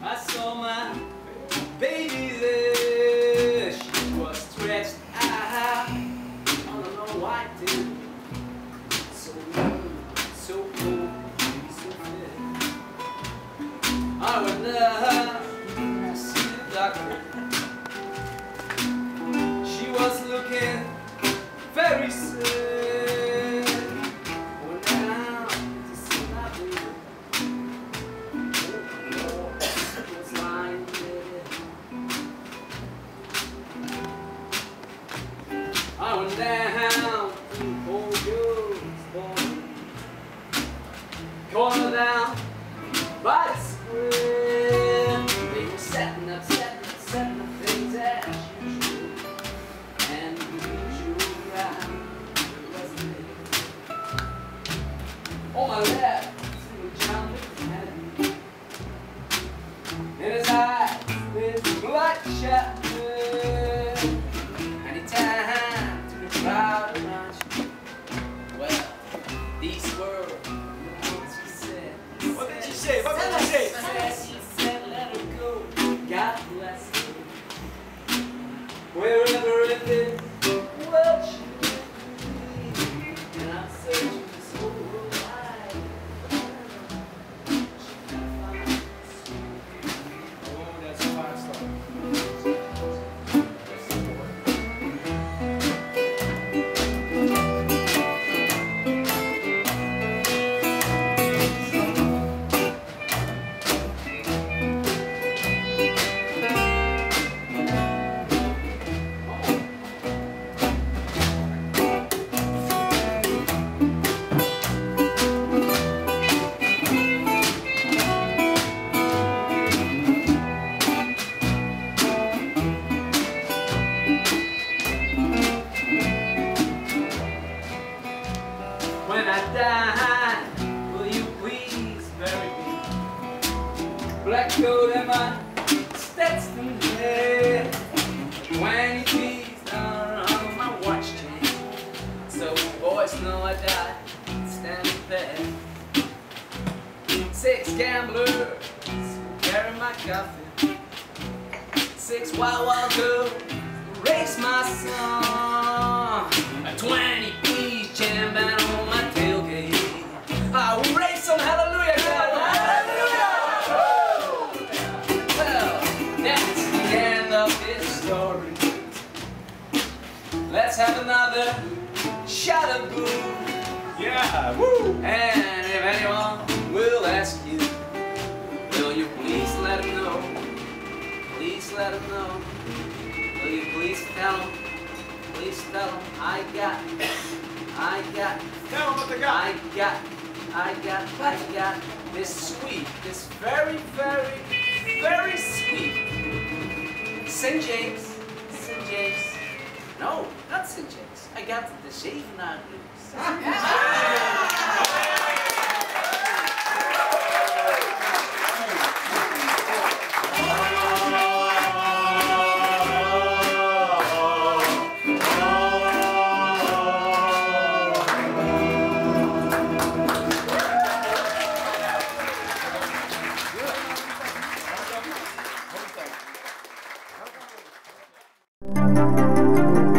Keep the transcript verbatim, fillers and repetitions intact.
I saw my baby there, she was stretched out, I don't know why I did, so mean, so cold, so fair. I went up, I see the doctor, she was looking very sad, oh now, to see my baby. I went down to the old girl's body, cornered down by the square. They were setting up, setting up, setting up things as usual. And the usual guy was there. On my left, to John Lennon. In his eyes, there's a bloodshot look. Anytime. Well, these were what she said. What did she say? What did she say? She said, let her go. God bless her. Wherever it is, what she did. And I'm searching this whole life. She can't find this. Oh, that's a five star. Black coat and my steps in the head. Twenty keys down on my watch chain. So boys know I die standing there. Six gamblers who carry my coffin. Six wild wild girls who race my song. A twenty keys jam band on my tailgate. I will raise some hallelujah. Let's have another shot of booze. Yeah, woo! And if anyone will ask you, will you please let him know? Please let him know. Will you please tell him? Please tell him I got, I got. Tell him what they got. I got, I got, I got this sweet, this very, very, very sweet Saint James, Saint James. No, not Saint James. I got the shaving now. Thank you.